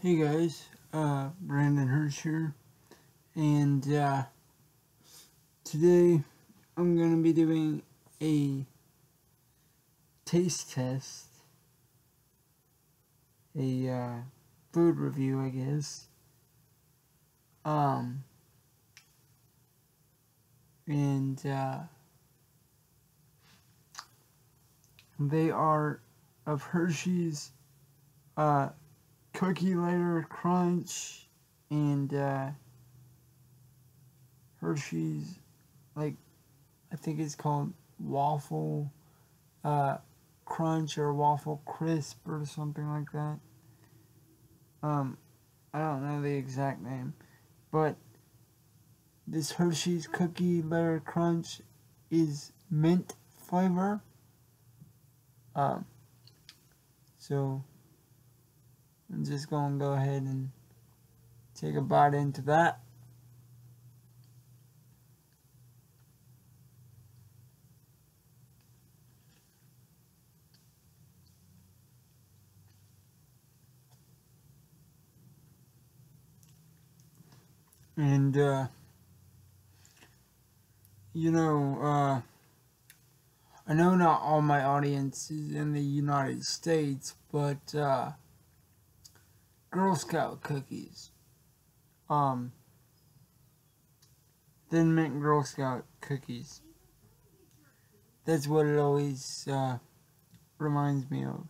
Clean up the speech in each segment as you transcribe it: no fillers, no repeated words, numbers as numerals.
Hey guys, Brandon Hirsch here, and today I'm going to be doing a taste test, a food review, I guess, and they are of Hershey's, Cookie Layer Crunch and Hershey's, like, I think it's called Waffle Crunch or Waffle Crisp or something like that. I don't know the exact name, but this Hershey's Cookie Layer Crunch is mint flavor. So I'm just going to go ahead and take a bite into that. And, you know, I know not all my audience is in the United States, but, Girl Scout cookies, Thin Mint Girl Scout cookies, that's what it always reminds me of.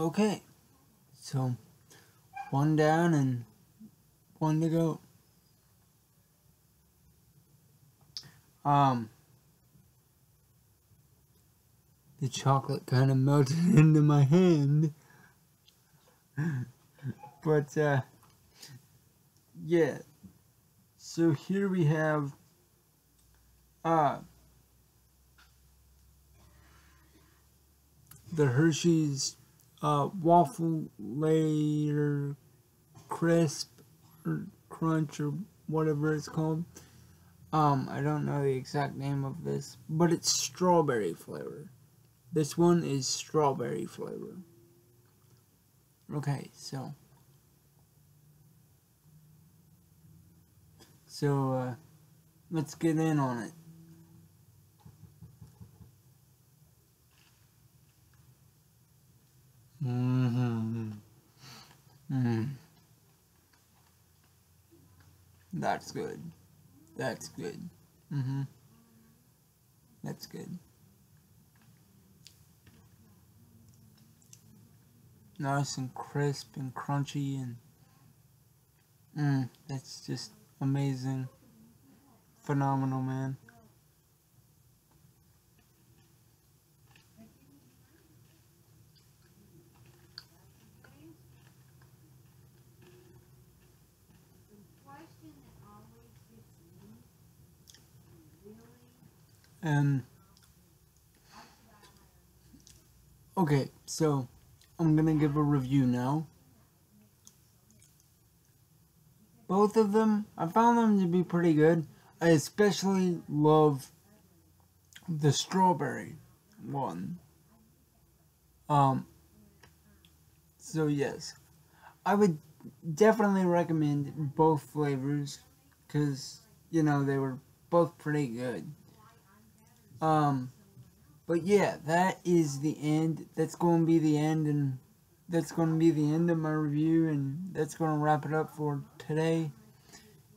Okay, so one down and one to go. The chocolate kind of melted into my hand, but yeah. So here we have the Hershey's Waffle Layer Crisp or Crunch or whatever it's called. I don't know the exact name of this, but it's strawberry flavor. This one is strawberry flavor. Okay, so let's get in on it. That's good. That's good. That's good. Nice and crisp and crunchy and that's just amazing. Phenomenal, man. Okay, so I'm gonna give a review now. Both of them, I found them to be pretty good. I especially love the strawberry one. So yes, I would definitely recommend both flavors, 'cause, you know, they were both pretty good. But yeah, that is the end. That's going to be the end, and that's going to be the end of my review, and that's going to wrap it up for today,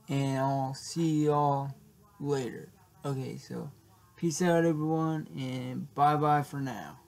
and I'll see y'all later. Okay, so peace out everyone, and bye bye for now.